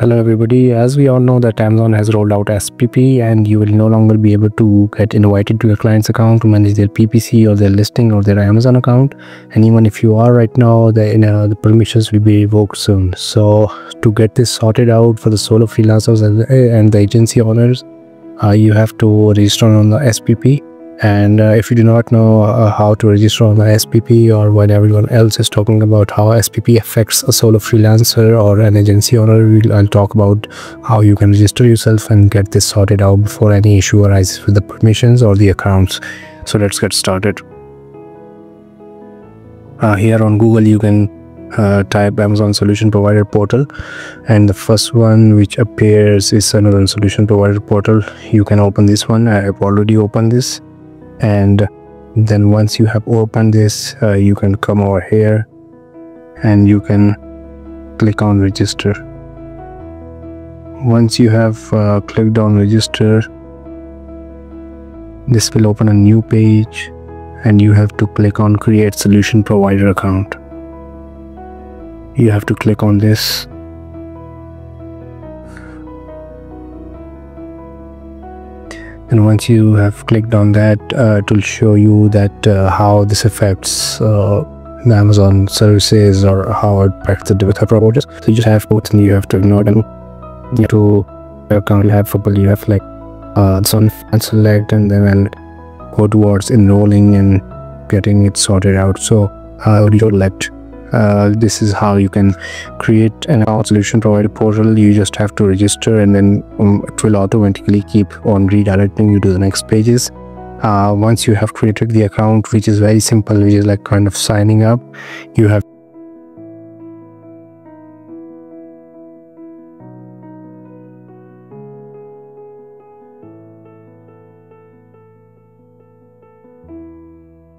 Hello everybody, as we all know that Amazon has rolled out SPP and you will no longer be able to get invited to your client's account to manage their PPC or their listing or their Amazon account. And even if you are right now, the permissions will be revoked soon. So to get this sorted out for the solo freelancers and the agency owners, you have to register on the SPP. And if you do not know how to register on the SPP, or when everyone else is talking about how SPP affects a solo freelancer or an agency owner, I'll talk about how you can register yourself and get this sorted out before any issue arises with the permissions or the accounts. So let's get started. Here on Google, you can type Amazon Solution Provider Portal, and the first one which appears is Amazon Solution Provider Portal. You can open this one. I have already opened this. And then once you have opened this, you can come over here and you can click on register. Once you have clicked on register, this will open a new page and you have to click on create solution provider account. You have to click on this. And once you have clicked on that, it will show you that how this affects the Amazon services or how it affects the developer providers. So you just have both and you have to ignore them. You have to account, you have like some and select, and then go towards enrolling and getting it sorted out. So you select. This is how you can create an account solution provider portal. You just have to register, and then it will automatically keep on redirecting you to the next pages. Once you have created the account, which is very simple, which is like kind of signing up, you have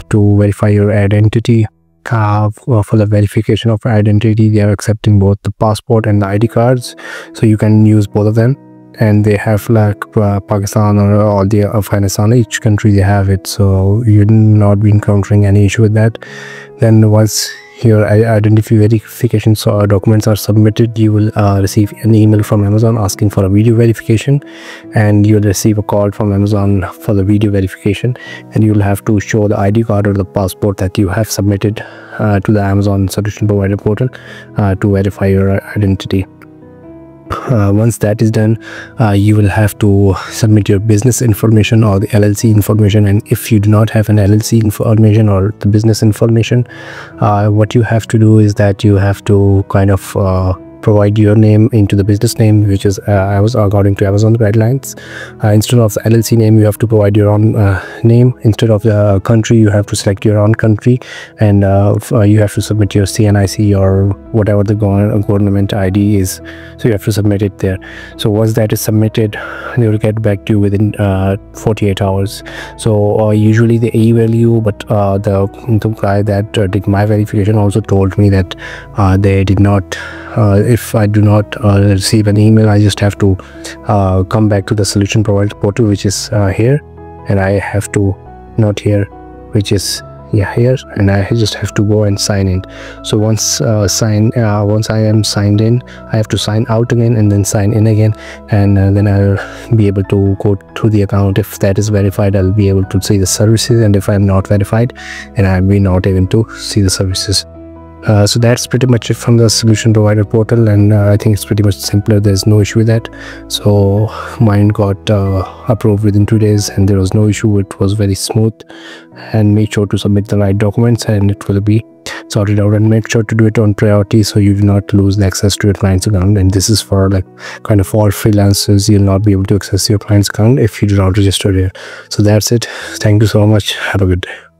to verify your identity. For the verification of identity, they are accepting both the passport and the ID cards, so you can use both of them. And they have like Pakistan or all the Afghanistan, each country they have it, so you will not be encountering any issue with that. Then once your identity verification documents are submitted, you will receive an email from Amazon asking for a video verification, and you'll receive a call from Amazon for the video verification, and you'll have to show the ID card or the passport that you have submitted to the Amazon Solution Provider Portal to verify your identity. Once that is done, you will have to submit your business information or the LLC information. And if you do not have an LLC information or the business information, what you have to do is that you have to kind of provide your name into the business name, which is according to Amazon guidelines. Instead of the LLC name, you have to provide your own name. Instead of the country, you have to select your own country, and you have to submit your CNIC or whatever the government ID is. So you have to submit it there. So once that is submitted, they will get back to you within 48 hours. So usually the A value, but the guy that did my verification also told me that they did not. If I do not receive an email, I just have to come back to the solution provider portal, which is here, and I have to not here, which is here, and I just have to go and sign in. So once I am signed in, I have to sign out again and then sign in again, and then I'll be able to go through the account. If that is verified, I'll be able to see the services, and if I'm not verified, and I'll be not able to see the services. So that's pretty much it from the solution provider portal, and I think it's pretty much simpler. There's no issue with that. So mine got approved within 2 days and there was no issue. It was very smooth. And make sure to submit the right documents and it will be sorted out, and make sure to do it on priority so you do not lose the access to your client's account. And this is for like kind of all freelancers. You'll not be able to access your client's account if you do not register there. So that's it. Thank you so much. Have a good day.